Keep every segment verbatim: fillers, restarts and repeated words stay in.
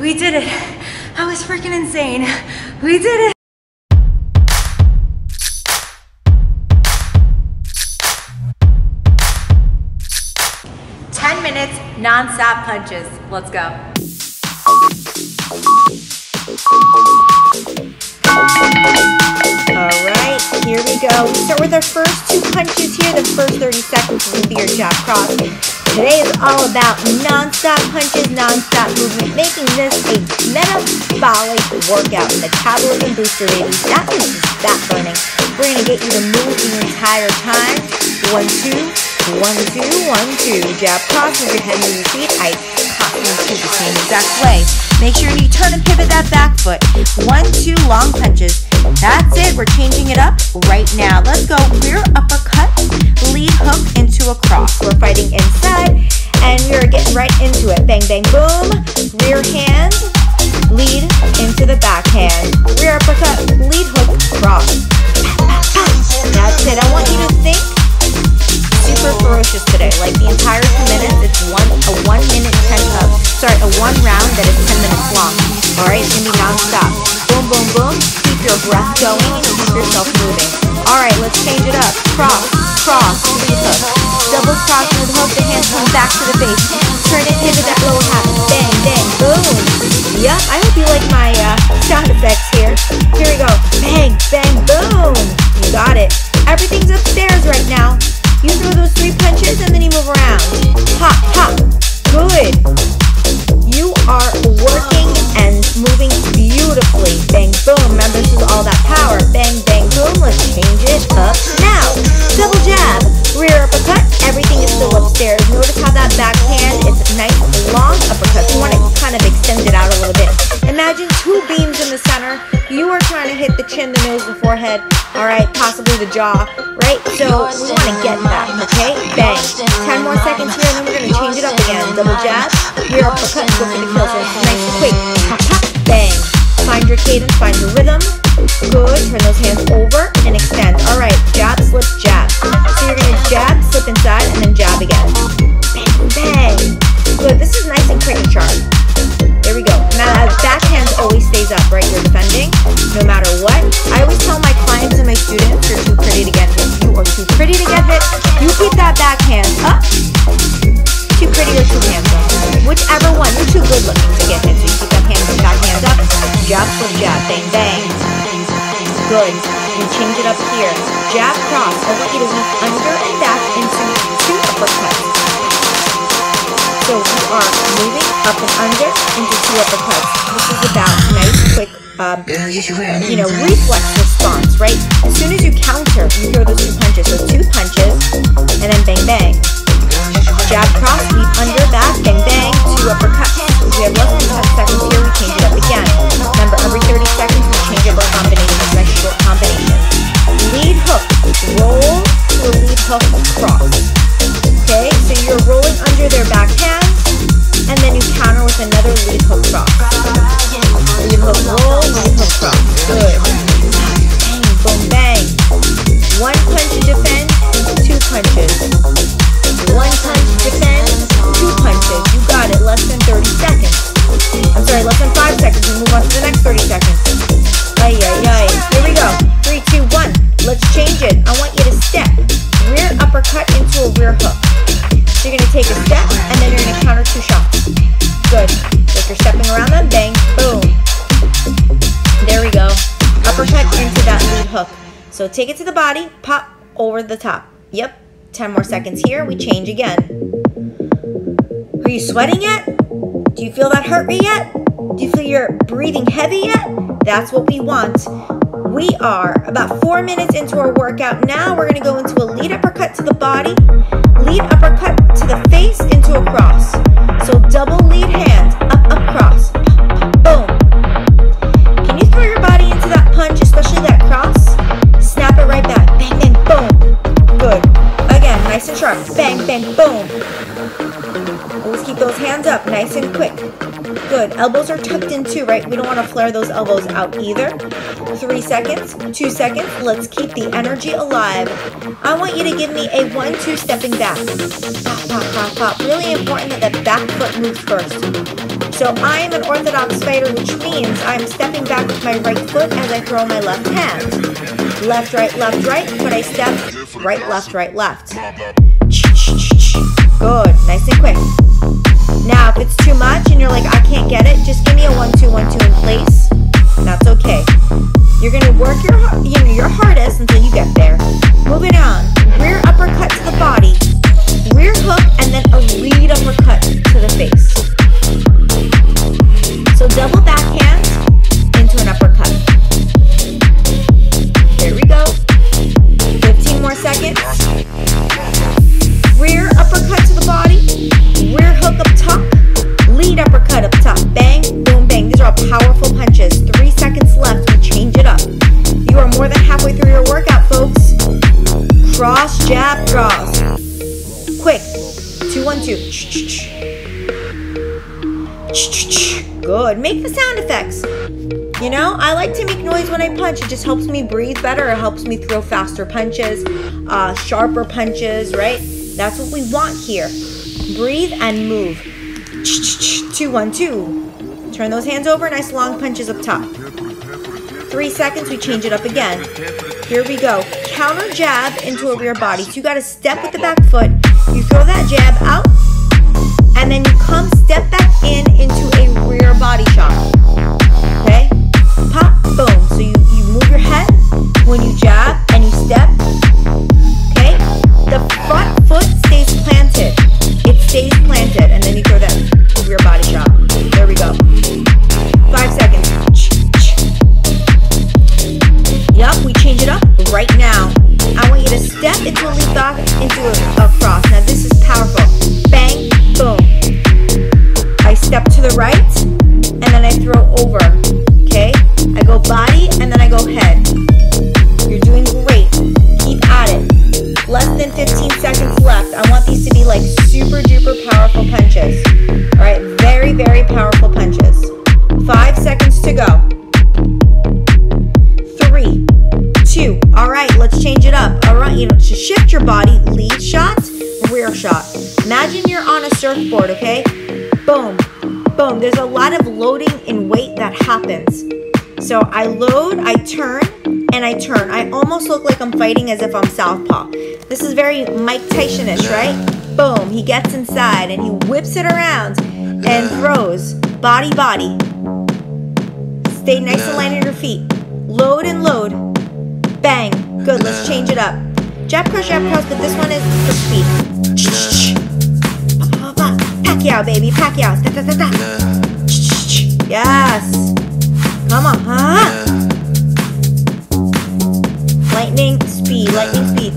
We did it. I was freaking insane. We did it. ten minutes, non-stop punches. Let's go. All right, here we go. We start with our first two punches here. The first thirty seconds will be your jab cross. Today is all about non-stop punches, non-stop movement, making this a metabolic workout, metabolism booster, baby. That means fat burning. We're going to get you to move the entire time. One, two, one, two, one, two. Jab, cross, move your head, move your feet. I constantly do the same exact way. Make sure you turn and pivot that back foot. One, two, long punches. That's it. We're changing it up right now. Let's go. Rear uppercut, lead hook into a cross. We're fighting inside. And we're getting right into it. Bang, bang, boom. Rear hand, lead into the backhand. Rear uppercut, lead hook, cross. That's it. I want you to think super ferocious today. Like the entire two minutes, it's one a one minute ten up. Sorry, a one round that is ten minutes long. All right, it's gonna be non-stop. Boom, boom, boom. Keep your breath going and keep yourself moving. All right, let's change it up. Cross, cross, lead hook. Double cross with hook, the hands come back to the face. Turn it into that little half. Bang, bang, boom. Yup, I hope you like my uh, sound effects here. Here we go. Bang, bang, boom. You got it. Everything's upstairs right now. You throw those three punches and then you move around. Hop, hop. Good. You are working and moving beautifully. Bang, boom. Remember, this is all that power. Bang, bang, boom. Let's change it up now. Double jab. Rear uppercut. Everything is still upstairs. Notice how that backhand is a nice long uppercut. You want to kind of extend it out a little bit. Imagine two beams in the center. You are trying to hit the chin, the nose, the forehead, all right, possibly the jaw, right? So we want to get that, okay? Bang. Ten more seconds here, and then we're going to change it up again. Double jab, rear uppercut, go for the kill. So it's nice and quick. Hop, hop, bang. Find your cadence, find your rhythm. Good, turn those hands over and extend. All right, jab, slip, jab. So you're going to jab, slip inside, and then jab again. Bang, bang. Good, this is nice and quick and sharp. There we go. Now, that backhand always stays up, right? You're defending, no matter what. I always tell my clients and my students, you're too pretty to get hit. You are too pretty to get hit. You keep that backhand up. Too pretty or too handsome. Whichever one, you're too good looking to get hit. So you keep that hand, backhand up. Jab, slip, jab. Bang, bang. Good. You change it up here. Jab, cross. I want you to move under and back into two uppercuts. So we are moving up and under into two uppercuts. This is about nice, quick, um, you know, reflex response, right? As soon as you counter, you throw those two punches. So two punches, and then bang, bang. Jab, cross, leap under, back, bang, bang, two uppercuts. We have less than ten seconds here. We change it up again. Remember, every thirty seconds, we change up our combinations. Nice short combinations. Lead hook. Roll to a lead hook cross. Okay, so you're rolling under their backhand, and then you counter with another lead hook cross. Lead hook roll, lead hook cross. Good. Bang, boom, bang. One punch to defend, two punches. One punch, defend, two punches. You got it. Less than thirty seconds. I'm sorry, less than five seconds. We move on to the next thirty seconds. Ay, ay, ay. Here we go. Three, two, one. Let's change it. I want you to step. Rear uppercut into a rear hook. So you're going to take a step, and then you're going to counter two shots. Good. Like you're stepping around them. Bang. Boom. There we go. Uppercut into that lead hook. So take it to the body. Pop over the top. Yep. ten more seconds here, we change again. Are you sweating yet? Do you feel that heart rate yet? Do you feel you're breathing heavy yet? That's what we want. We are about four minutes into our workout. Now we're gonna go into a lead uppercut to the body, lead uppercut to the face into a cross. So double lead hand, up, up, cross, boom. Can you throw your body into that punch, especially that cross? Snap it right back, bang, bang, boom, good. Nice and sharp. Bang, bang, boom. Always keep those hands up nice and quick. Good. Elbows are tucked in too, right? We don't want to flare those elbows out either. Three seconds, two seconds. Let's keep the energy alive. I want you to give me a one, two stepping back. Pop, pop, pop, pop. Really important that the back foot moves first. So I'm an orthodox fighter, which means I'm stepping back with my right foot as I throw my left hand. Left, right, left, right, but I step right, left, right, left. Good, nice and quick. Now, if it's too much and you're like, I can't get it, just give me a one, two, one, two in place. That's okay. You're gonna work your, you know, your hardest until you get there. Moving on, rear uppercut to the body, rear hook, and then a lead uppercut to the face. So double backhand into an uppercut. There we go. fifteen more seconds. Rear uppercut to the body, rear hook up top, lead uppercut up top. Bang, boom, bang. These are all powerful punches. Three seconds left. We change it up. You are more than halfway through your workout, folks. Cross, jab, draws. Quick. Two, one, two. Good. Make the sound effects. You know, I like to make noise when I punch. It just helps me breathe better. It helps me throw faster punches, uh, sharper punches, right? That's what we want here. Breathe and move. Two, one, two. Turn those hands over. Nice long punches up top. Three seconds. We change it up again. Here we go. Counter jab into a rear body. So you got to step with the back foot. You throw that jab out. And then you come step back in into a rear body shot. Okay? Pop, boom. So you, you move your head when you jab and you step. Okay? The front foot stays planted. It stays planted, and then you throw that rear body shot. There we go. Five seconds. Yup, we change it up right now. I want you to step into a leap dog, into a, a cross. Now this is powerful. Bang, boom. I step to the right, and then I throw over. Okay? I go body, and then I go head. You're doing great. Keep at it. Less than fifteen seconds left. I want these to be like super duper powerful punches. All right, very, very powerful punches. Five seconds to go. Three, two, all right, let's change it up. All right, you know, to shift your body, lead shot, rear shot. Imagine you're on a surfboard, okay? Boom, boom. There's a lot of loading in weight that happens. So I load, I turn, and I turn. I almost look like I'm fighting as if I'm southpaw. This is very Mike Tyson-ish, right? Boom, he gets inside and he whips it around and throws. Body, body. Stay nice and light on your feet. Load and load. Bang. Good, let's change it up. Jab cross, jab cross, but this one is for speed. Pacquiao, baby, Pacquiao. Yes. Come on, huh? Lightning speed, lightning speed.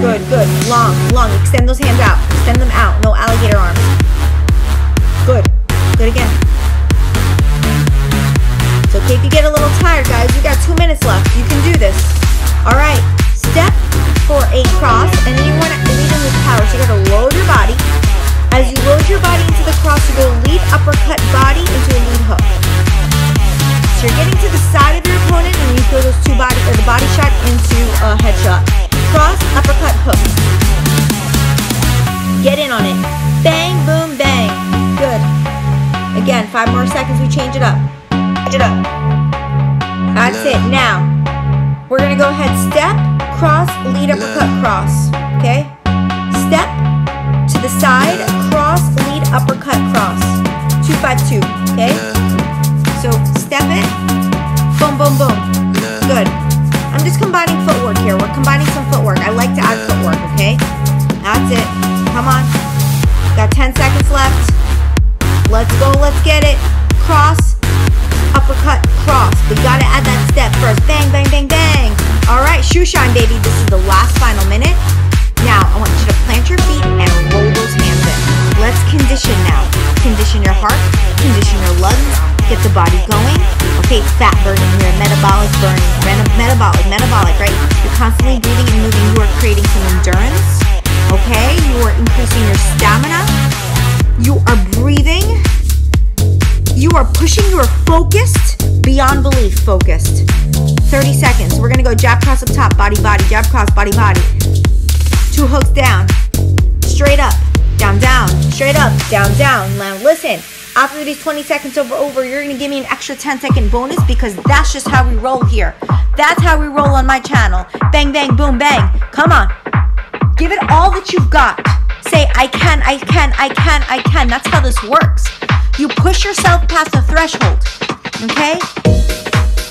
Good, good. Long, long. Extend those hands out. Extend them out. No alligator arms. Good. Good again. It's okay if you get a little tired, guys. You got two minutes left. You can do this. All right. Step for a cross, and then you want to lead in with power. So you got to load your body. As you load your body into the cross, you go lead uppercut body into a lead hook. You're getting to the side of your opponent and you throw those two body or the body shot into a headshot. Cross, uppercut, hook. Get in on it. Bang, boom, bang. Good. Again, five more seconds. We change it up. Change it up. That's it. Now, we're going to go ahead. Step, cross, lead, uppercut, cross. Okay? Step to the side, cross, lead, uppercut, cross. Two, five, two. Okay? So step it, boom, boom, boom. Good. I'm just combining footwork here. We're combining some footwork. I like to add footwork, okay? That's it. Come on. Got ten seconds left. Let's go. Let's get it. Cross, uppercut, cross. We got to add that step first. Bang, bang, bang, bang. All right, shoe shine, baby. This is the last final minute. Now, I want you to plant your feet and roll those hands in. Let's condition now. Condition your heart. Condition your lungs. Get the body going. Okay, fat burning here, metabolic burning, metabolic, metabolic, right? You're constantly breathing and moving. You are creating some endurance, okay? You are increasing your stamina. You are breathing. You are pushing, you are focused, beyond belief focused. thirty seconds, we're gonna go jab cross up top, body body, jab cross, body body. Two hooks down, straight up, down down, straight up, down down. Now listen, after these twenty seconds over over, you're gonna give me an extra ten second bonus because that's just how we roll here. That's how we roll on my channel. Bang, bang, boom, bang, come on. Give it all that you've got. Say, I can, I can, I can, I can. That's how this works. You push yourself past the threshold, okay?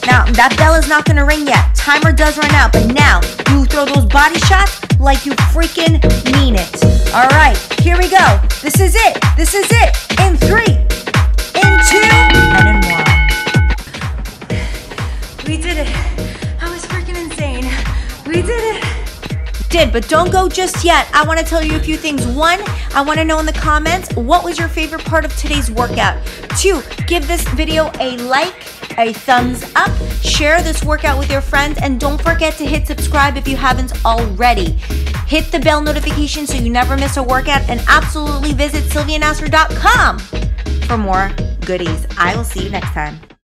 Now, that bell is not gonna ring yet. Timer does run out, but now you throw those body shots like you freaking mean it. All right, here we go. This is it, this is it. In three, in two, and in one. We did it. I was freaking insane. We did it. Did, but don't go just yet. I want to tell you a few things. One, I want to know in the comments, what was your favorite part of today's workout? Two, give this video a like, a thumbs up, share this workout with your friends, and don't forget to hit subscribe if you haven't already. Hit the bell notification so you never miss a workout, and absolutely visit Sylvia Nasser dot com for more goodies. I will see you next time.